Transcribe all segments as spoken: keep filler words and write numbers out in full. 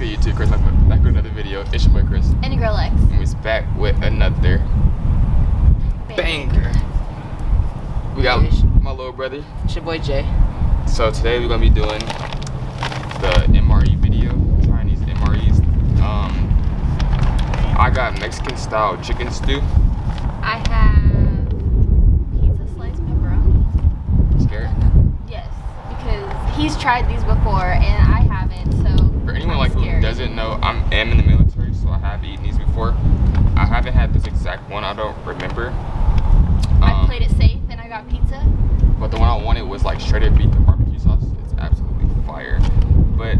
good, YouTube? Chris, I'm back with another video. It's your boy Chris. And your girl Lex. And we're back with another banger. banger. We got my little brother. It's your boy Jay. So today we're gonna be doing the M R E video, trying these M R Es. Um, I got Mexican style chicken stew. I have pizza slice pepperoni. Scared? Yes, because he's tried these before and I haven't. So for anyone I'm like scared. who doesn't know, I am in the military, so I have eaten these before. I haven't had this exact one. I don't remember. Um, I played it safe and I got pizza. But the one I wanted was like shredded beef and barbecue sauce. It's absolutely fire. But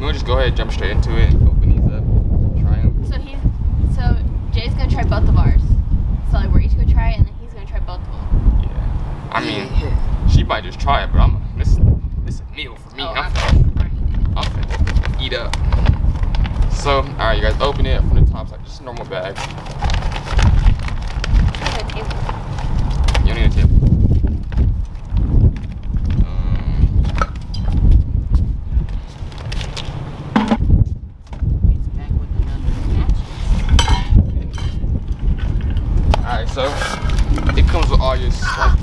we'll just go ahead and jump straight into it. Open these up, try them. So he's so Jay's gonna try both of ours. So like we're each gonna try it, and then he's gonna try both of them. Yeah. I mean, yeah. She might just try it, but I'm this this a meal for me. Oh, I'm I'm finna eat up. So all right, you guys, open it from the top side, just a normal bag. A table. You don't need a table. So it comes with all your stuff.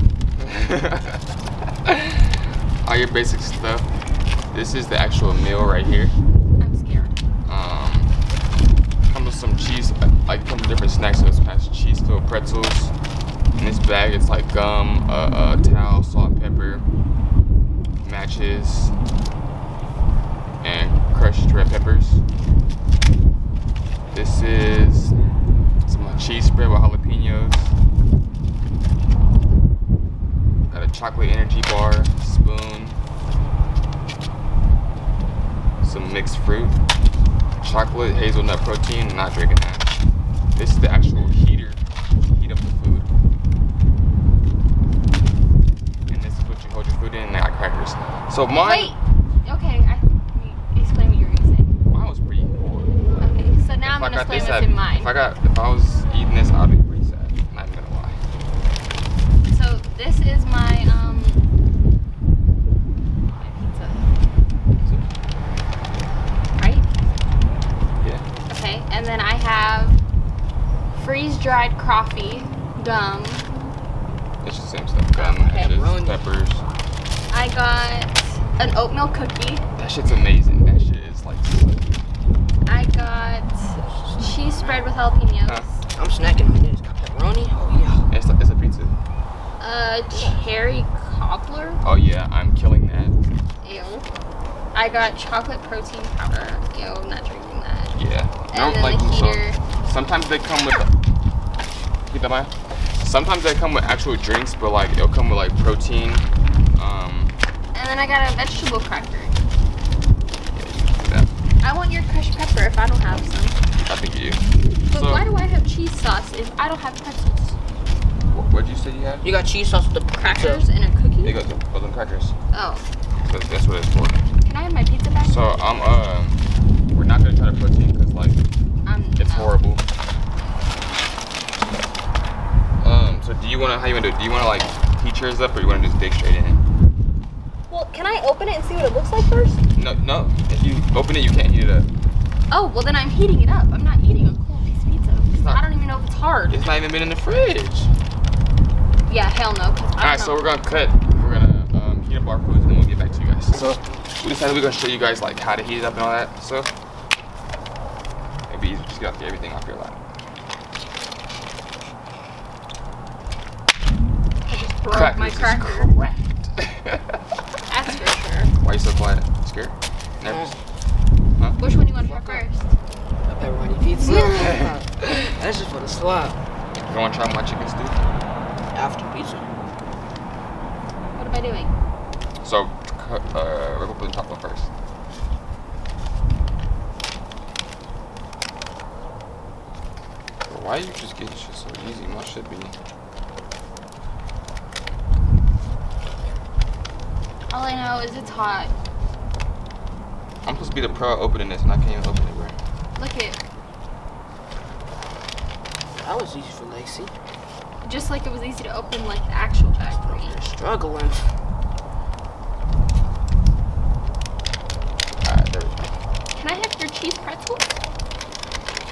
All your basic stuff. This is the actual meal right here. I'm scared. Um, comes with some cheese. Like comes with different snacks. So it's past cheese, still pretzels. In this bag, it's like gum, uh, uh, towel, salt, pepper, matches, and crushed red peppers. This is some cheese spread with jalapenos. Got a chocolate energy bar, spoon, some mixed fruit, chocolate hazelnut protein. I'm not drinking that. This is the actual heater. Heat up the food. And this is what you hold your food in, and I got crackers. So mine. Wait. Okay. I, explain what you were gonna say. Mine was pretty cool. Okay. So now if I'm gonna explain what's at, in mine. If I got, if I was eating this, I'd be pretty sad. Not gonna lie. So this is my um my pizza. Right? Yeah. Okay, and then I have freeze-dried coffee, gum. It's the same stuff. Gum, okay, ashes, peppers. I got an oatmeal cookie. That shit's amazing. That shit is like. I got cheese spread with jalapenos. Huh? I'm snacking on this. Got pepperoni. Oh yeah. It's a, it's a pizza. Uh, cherry cobbler. Oh yeah, I'm killing that. Ew. I got chocolate protein powder. Ew, I'm not drinking that. Yeah. And I don't then like the heater. So, sometimes they come with. Keep that mind. Sometimes they come with actual drinks, but like it'll come with like protein. Um. And then I got a vegetable cracker. I want your crushed pepper if I don't have some. I think you do. But so, why do I have cheese sauce if I don't have pretzels? What what'd you say you had? You got cheese sauce with the crackers and a cookie? They got the, oh, them crackers. Oh. So that's what it's for. Can I have my pizza back? So I'm um uh, we're not gonna try the protein because like um, it's no. horrible. Um so do you wanna how you wanna do it? Do you wanna like heat yours up or you wanna just dig straight in it? Well, can I open it and see what it looks like first? No, no. If you open it, you can't heat it up. Oh, well then I'm heating it up. I'm not eating a cold piece of pizza. Not, I don't even know if it's hard. It's not even been in the fridge. Yeah, hell no. Alright, so we're gonna cut. We're gonna um, heat up our food and then we'll get back to you guys. So we decided we're gonna show you guys like how to heat it up and all that. So it'd be easy to just get everything off your lap. I just broke crackers my cracker. That's for sure. Why are you so quiet? Scared? Nervous? Huh? Which one do you want to try first? A pepperoni pizza. That's just for the slop. You want to try my chicken stew? After pizza. What am I doing? So, uh, we're going to put the top one first. Why are you just getting shit so easy? Mine should be. All I know is it's hot. I'm supposed to be the pro opening this, and I can't even open it, right? Look it. That was easy for Lacey. Just like it was easy to open, like, the actual bag for me. You're struggling. Alright, there we go. Can I have Extra cheese pretzels?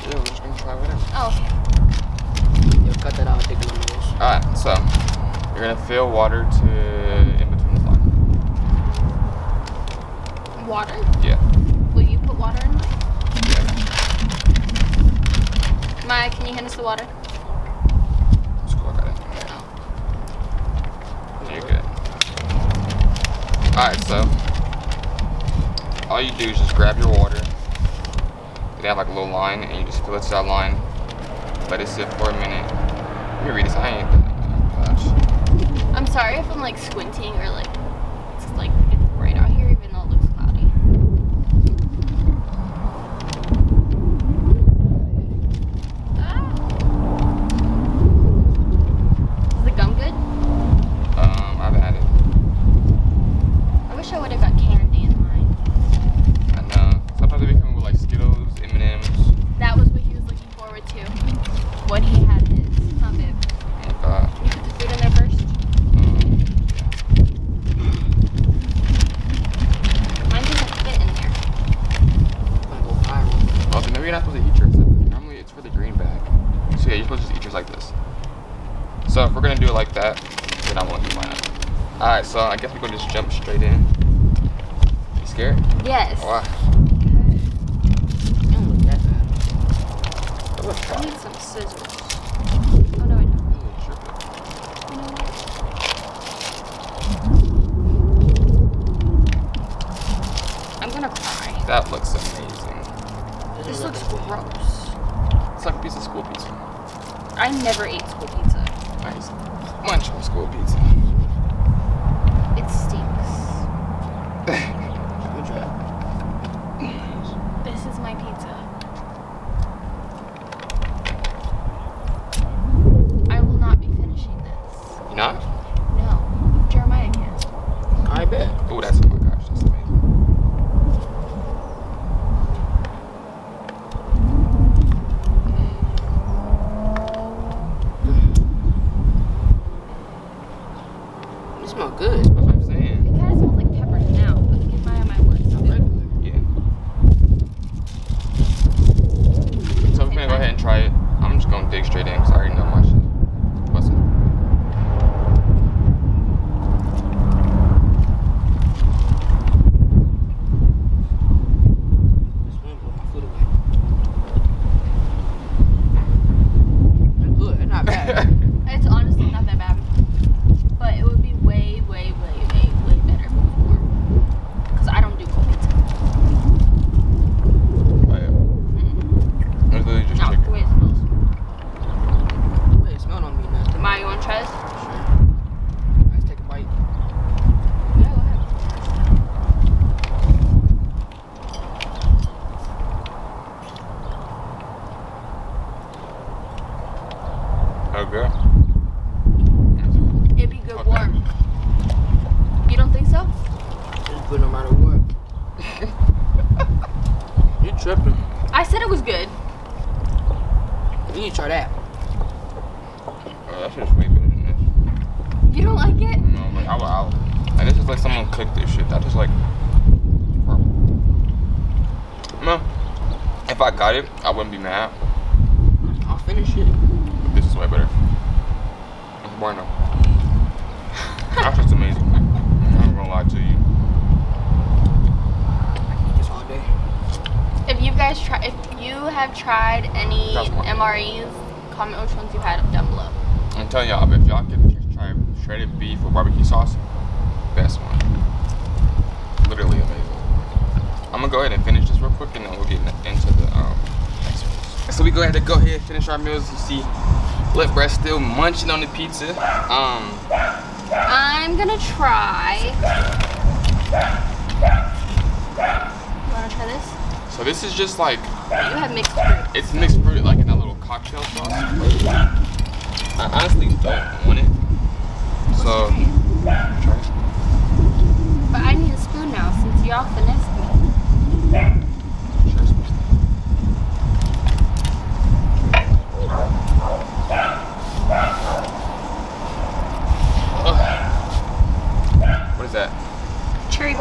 Yeah, we're just gonna try whatever. Oh. Yo, cut that out and take a look. Alright, so you're gonna fill water to in between the line. Water? Yeah. Will you put water in mine? Yeah. Maya, can you hand us the water? Let's go, I got it. Oh. You're good. Alright, so all you do is just grab your water. They have like a little line, and you just fill it to that line. Let it sit for a minute. Let me read this. I ain't. Gosh. I'm sorry if I'm like squinting or like it's like it's bright out here, even though it looks cloudy. Ah. Is the gum good? Um, I've had it. I wish I would have got candy. What he had is summit. Uh, Can you put the food in there first? Um, yeah. Mine doesn't fit in there. Oh, so maybe you're not supposed to eat yours. Normally it's for the green bag. So yeah, you're supposed to just eat yours like this. So if we're gonna do it like that, then I won't do mine. Alright, so I guess we're gonna just jump straight in. You scared? Yes. Oh, wow. I need some scissors. Oh no, I don't. Mm-hmm. I'm gonna cry. That looks amazing. This looks gross. It's like a piece of school pizza. I never ate school pizza. I just munch on school pizza. It stinks. This is my pizza. Not? No. Jeremiah can. I bet. Oh, that's, oh my gosh, that's amazing. It smells good. That's what I'm saying. It kind of smells like pepper now, but you can buy on my wood. Yeah. So we're gonna go ahead and try it. I'm just gonna dig straight in because I already know my shit. I said it was good. You need to try that. Oh, that shit's way better than this. You don't like it? No, like I will. Like this is like someone cooked this shit. That just like. No, if I got it, I wouldn't be mad. I'll finish it. But this is way better. It's bueno. That's just amazing. I'm not gonna lie to you. If you guys try, if you have tried any M R Es, comment which ones you had down below. I'm telling y'all, if y'all can try shredded beef with barbecue sauce, best one. Literally amazing. I'm gonna go ahead and finish this real quick, and then we'll get into the um, next one. So we go ahead to go ahead and finish our meals. You see, Lip Breath still munching on the pizza. Um, I'm gonna try. You wanna try this? So this is just like, you have mixed fruit. It's mixed fruit, like in that little cocktail sauce. I honestly don't want it. So, try it. But I need a spoon now since y'all finessed me. Sure, spoon. What is that? Cherry,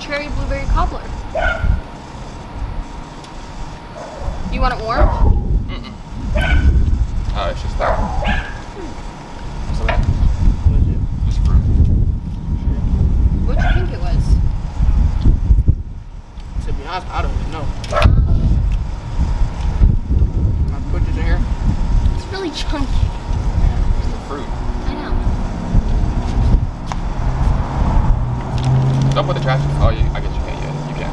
cherry blueberry cobbler. You want it warm? Mm-mm. Oh, it's just that. What's that? What is it? It's fruit. What do you think it was? To be honest, I don't even know. Can I put this in here? It's really chunky. Yeah, it's the fruit. I know. Don't put the trash in. Oh, you, I guess you can't yet. You can.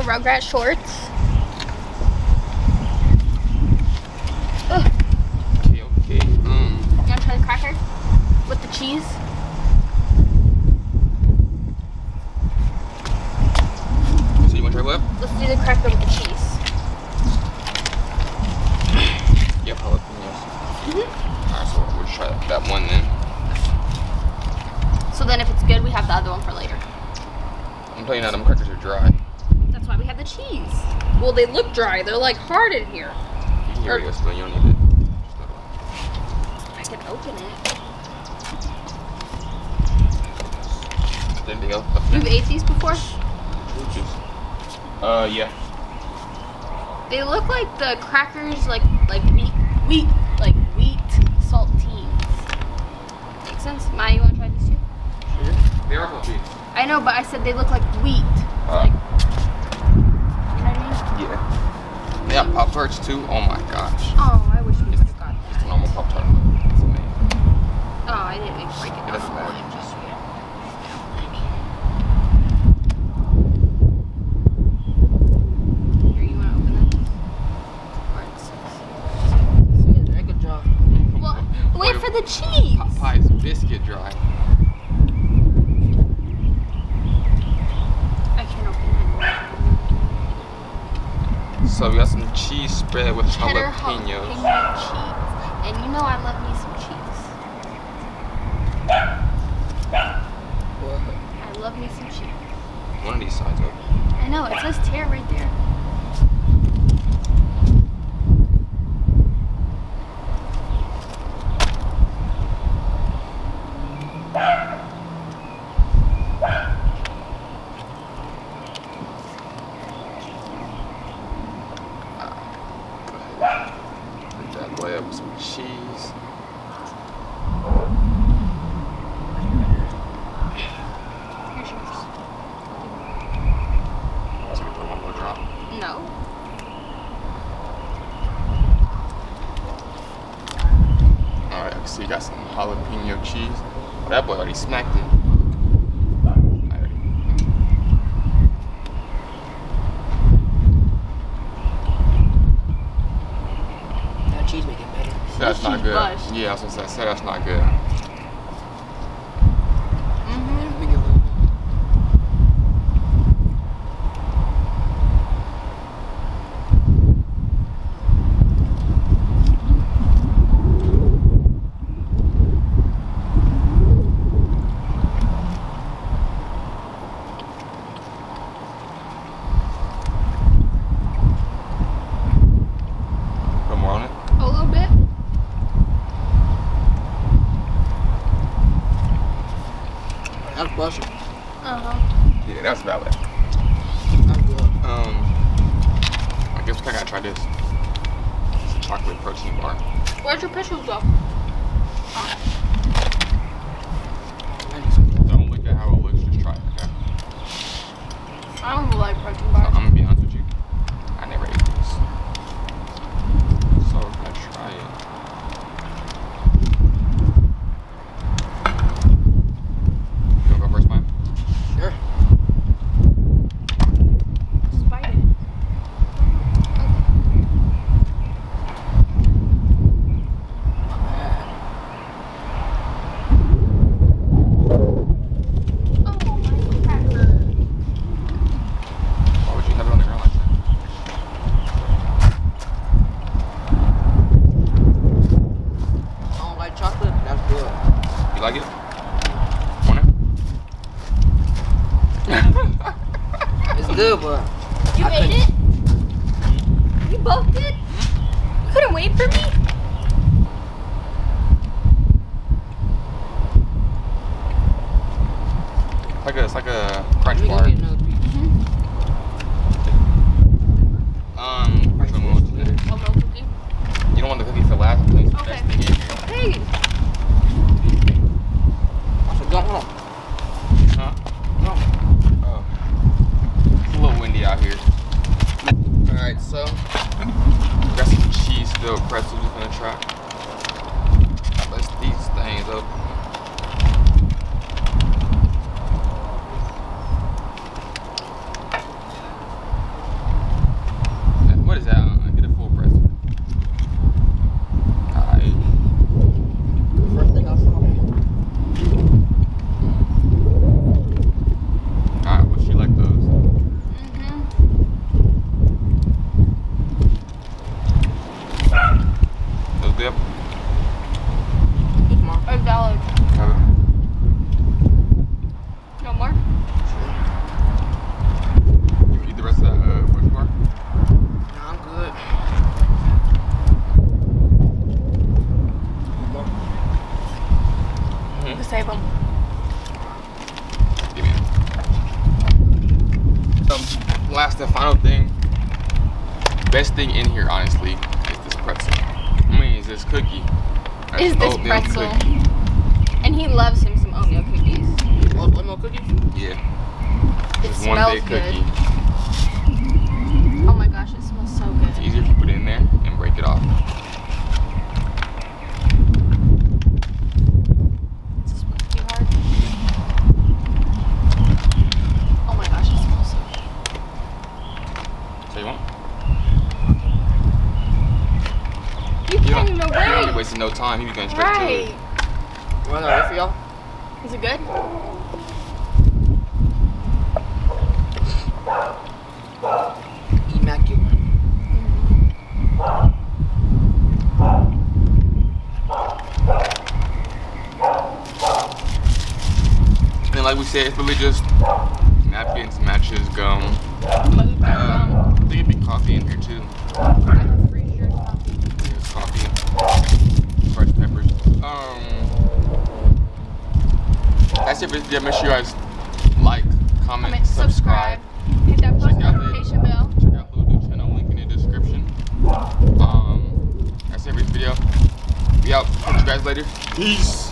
Rugrat shorts. Ugh. Okay, okay. Mm. You want to try the cracker with the cheese? So you want to try what? Let's do the cracker with the cheese. Yep, I like the mm-hmm. Alright, so we'll try that one then. So then if it's good, we have the other one for later. I'm telling you now, them crackers are dry. We have the cheese. Well, they look dry. They're like hard in here. You can hear it, but you don't need it. I can open it. Anything else? You've ate these before? Uh, yeah. They look like the crackers, like like wheat, wheat, like wheat saltines. Makes sense. Maya, you want to try these too? Sure. They are wheat. I know, but I said they look like wheat. Uh. Like, yeah. They have Pop-Tarts too. Oh my gosh. Oh, I wish we could have got that. It's a normal Pop-Tart. It's amazing. Oh, I didn't make break it. It doesn't matter. I'm just weird. Here, you want to open that? Alright, so it's very good job. Well, wait for the cheese. Popeye's biscuit dry. So we got some cheese spread with cheddar jalapenos. Jalapeno cheese. And you know I love me some cheese. I love me some cheese. One of these sides open. I know, it says tear right there. Yeah, I was gonna say that's not good. Mm-hmm. Flushing. Uh-huh. Yeah, that's valid. That's good. Um, I guess I gotta try this. It's a chocolate protein bar. Where'd your pistols go? Oh. Don't look at how it looks, just try it, okay? I don't really like protein bars. So I'm gonna be honest with you. I never ate this. So if I try it. It's like a crunch bar. Mm -hmm. Um, where's the milk cookie? Oh, milk cookie? You don't want the cookie for last, please. Okay. Hey! I forgot one. Huh? No. Oh. It's a little windy out here. Alright, so. Got some cheese filled pretzels we're gonna try. Let's these things up. Last and final thing, best thing in here honestly is this pretzel. I mean, is this cookie? Is this pretzel? Cookie. And he loves him some oatmeal cookies. Oatmeal cookies? Yeah. It smells good. Cookie. Oh my gosh, it smells so good. It's easier if you put it in there and break it off. Wasting no time, he was going straight right. to it. You want another for y'all? Is it good? Immaculate. Mm-hmm. And like we said, it's really just napkins, matches, gum. Um, I think it'd be coffee in here too. I'm pretty sure it's coffee. Yeah, it's coffee. Fresh peppers. Um, that's it for this video. Make sure you guys like, comment, comment subscribe, subscribe, hit that post notification bell. Check out the YouTube channel, link in the description. Um, that's it for this video. We out. Catch you guys later. Peace.